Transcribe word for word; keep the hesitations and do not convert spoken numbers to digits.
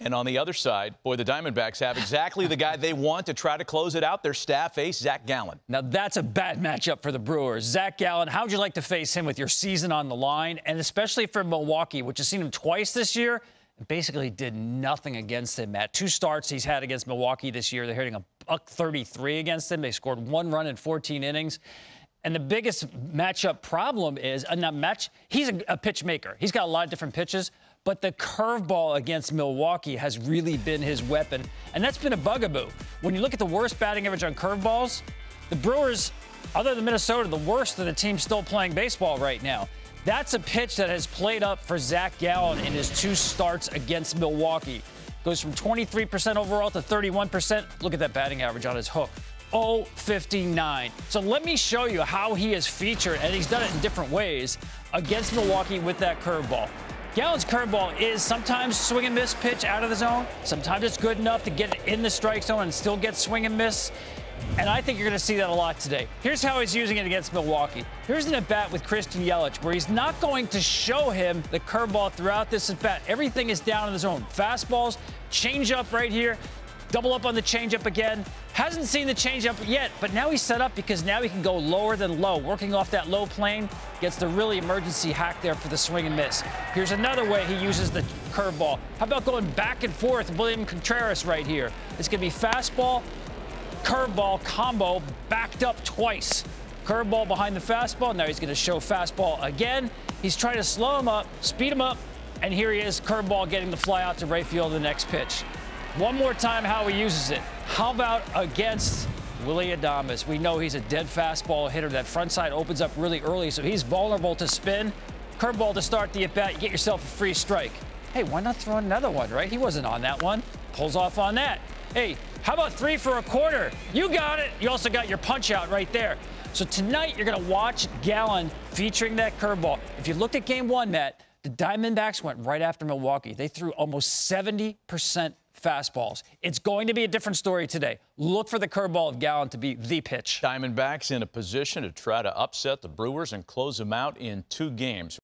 And on the other side, boy, the Diamondbacks have exactly the guy they want to try to close it out, their staff ace, Zac Gallen. Now, that's a bad matchup for the Brewers. Zac Gallen, how would you like to face him with your season on the line, and especially for Milwaukee, which has seen him twice this year and basically did nothing against him, Matt? Two starts he's had against Milwaukee this year. They're hitting a buck thirty-three against him. They scored one run in fourteen innings. And the biggest matchup problem is, uh, not match, he's a, a pitch maker. He's got a lot of different pitches. But the curveball against Milwaukee has really been his weapon, and that's been a bugaboo. When you look at the worst batting average on curveballs, the Brewers, other than Minnesota, the worst of the teams still playing baseball right now. That's a pitch that has played up for Zac Gallen in his two starts against Milwaukee. Goes from twenty-three percent overall to thirty-one percent. Look at that batting average on his hook. oh fifty-nine. So let me show you how he is featured, and he's done it in different ways, against Milwaukee with that curveball. Gallen's curveball is sometimes swing and miss pitch out of the zone. Sometimes it's good enough to get it in the strike zone and still get swing and miss. And I think you're going to see that a lot today. Here's how he's using it against Milwaukee. Here's an at-bat with Christian Yelich, where he's not going to show him the curveball throughout this at-bat. Everything is down in the zone. Fastballs, change-up right here, double up on the change-up again. Hasn't seen the change-up yet, but now he's set up because now he can go lower than low. Working off that low plane, gets the really emergency hack there for the swing and miss. Here's another way he uses the curveball. How about going back and forth with William Contreras right here? It's going to be fastball, curveball combo backed up twice. Curveball behind the fastball. Now he's going to show fastball again. He's trying to slow him up, speed him up, and here he is, curveball getting the fly out to right field the next pitch. One more time how he uses it. How about against Willie Adamas? We know he's a dead fastball hitter. That front side opens up really early, so he's vulnerable to spin. Curveball to start the at-bat. You get yourself a free strike. Hey, why not throw another one, right? He wasn't on that one. Pulls off on that. Hey, how about three for a quarter? You got it. You also got your punch out right there. So tonight you're going to watch Gallen featuring that curveball. If you looked at game one, Matt, the Diamondbacks went right after Milwaukee. They threw almost seventy percent fastballs. It's going to be a different story today. Look for the curveball of Gallen to be the pitch. Diamondbacks in a position to try to upset the Brewers and close them out in two games.